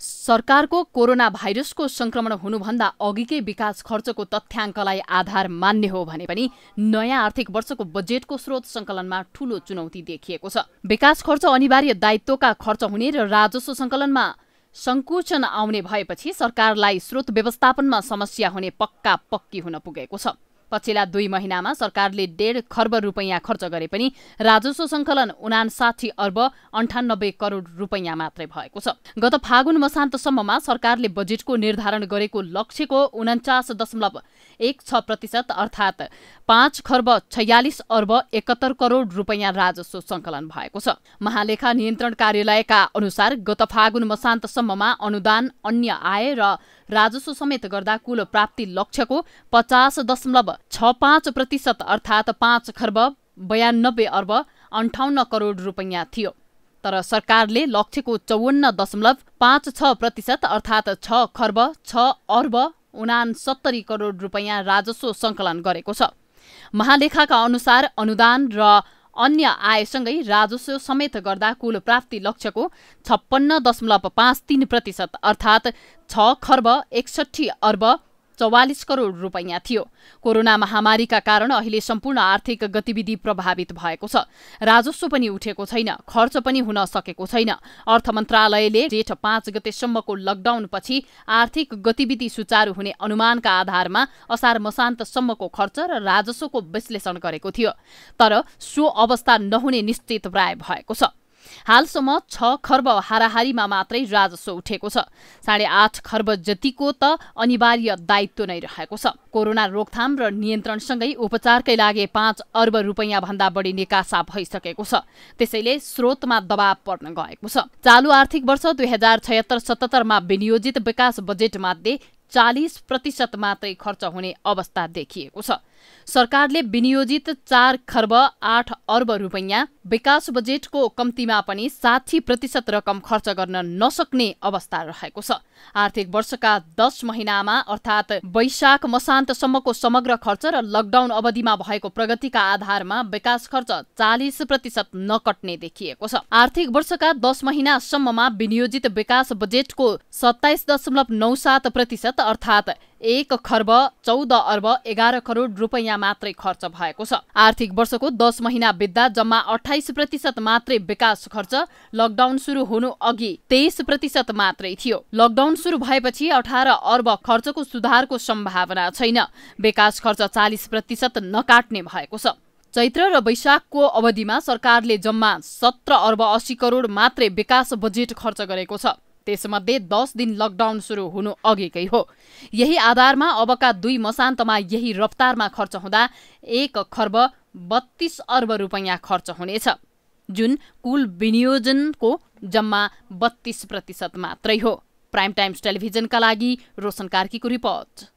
सरकारको कोरोना भाइरसको संक्रमण हुनुभन्दा अघिकै विकास खर्चको तथ्याङ्कलाई आधार मान्ने हो भने पनि नयाँ आर्थिक वर्षको बजेटको स्रोत संकलनमा ठूलो चुनौती देखिएको छ। विकास खर्च अनिवार्य दायित्वका खर्च हुने र राजस्व संकलनमा संकुचन आउने भएपछि सरकारलाई स्रोत व्यवस्थापनमा समस्या हुने पक्का पक्की हुन पुगेको छ। पछिल्ला 2 महिनामा सरकारले 1.5 खर्ब रुपैयाँ खर्च गरे पनि राजस्व संकलन 59 अर्ब 98 करोड रुपैयाँ मात्रै भएको छ। गत फागुन मसान्तसम्ममा सरकारले बजेटको निर्धारण गरेको लक्ष्यको 49.16% अर्थात् 5 खर्ब 46 अर्ब 71 करोड रुपैयाँ राजस्व संकलन भएको छ। महालेखा नियन्त्रण कार्यालयका अनुसार गत फागुन मसान्तसम्ममा अनुदान, अन्य आय र राजस्व समेत गर्दा कुल प्राप्ति लक्ष्यको 50.65% अर्थात 5 खर्ब 92 अर्ब 58 करोड रुपैयाँ थियो, तर सरकारले लक्ष्यको 54.56% अर्थात 6 खर्ब 6 अर्ब 69 करोड रुपैयाँ राजस्व संकलन गरेको छ। महालेखाका अनुसार अनुदान र अन्य आयसँगै राजस्व समेत गर्दा कुल प्राप्ति लक्ष्यको 56.53% अर्थात 6 खर्ब 61 अर्ब 44 करोड रुपैयाँ थियो। कोरोना महामारीका कारण अहिले सम्पूर्ण आर्थिक गतिविधि प्रभावित भएको छ। राजस्व पनि उठेको छैन, खर्च पनि हुन सकेको छैन। अर्थ मन्त्रालयले जेठ 5 गतेसम्मको लकडाउनपछि आर्थिक गतिविधि सुचारू हुने अनुमानका आधारमा असार मसान्तसम्मको खर्च र राजस्वको विश्लेषण गरेको थियो, तर सो अवस्था नहुने निश्चित प्राय भएको छ। हालसम्म 6 खर्ब हाराहारीमा मात्रै राजस्व उठेको छ। 8.5 खर्ब जतिको त अनिवार्य दायित्व नै रहेको छ। कोरोना रोकथाम र नियन्त्रणसँगै उपचारकै लागि 5 अर्ब रुपैयाँ भन्दा बढी निकासा भइसकेको छ। त्यसैले स्रोतमा दबाव पर्न गएको छ। चालू आर्थिक वर्ष 2076-77मा विनियोजित विकास बजेटमध्ये 40% मात्रै खर्च हुने अवस्था देखिएको छ। सरकारले विनियोजित 4 खर्ब 8 अर्ब रुपैयाँ विकास बजेटको कम्तीमा पनि 60% रकम खर्च गर्न नसक्ने अवस्था रहेको छ। आर्थिक वर्षका 10 महिनामा अर्थात् वैशाख मसान्तसम्मको समग्र खर्च र लकडाउन अवधिमा भएको प्रगतिका आधारमा विकास खर्च 40% नकट्ने देखिएको छ। आर्थिक वर्षका 10 महिनासम्ममा विनियोजित विकास बजेटको 27.97% अर्थात् 1 खर्ब 14 अर्ब 11 करोड रुपैयाँ मात्रै खर्च भएको छ। आर्थिक वर्षको 10 महिना बित्दा जम्मा 28% मात्रै विकास खर्च लकडाउन सुरु हुनु अघि 23% मात्रै थियो। लकडाउन सुरु भएपछि 18 अर्ब खर्चको सुधारको सम्भावना छैन। विकास खर्च 40% नकाट्ने भएको छ। चैत्र र वैशाखको अवधिमा सरकारले जम्मा 17 अर्ब 80 करोड मात्रै विकास बजेट खर्च गरेको छ। त्यसमध्ये 10 दिन लकडाउन सुरु हुनु अघिकै हो। यही आधारमा अबका 2 मसान्तमा यही रफ्तारमा खर्च हुँदा 1 खर्ब 32 अर्ब रुपैयाँ खर्च हुनेछ, जुन कुल विनियोजनको जम्मा 32% मात्रै हो। प्राइम टाइम्स टेलिभिजनका लागि रोशन कार्कीको रिपोर्ट।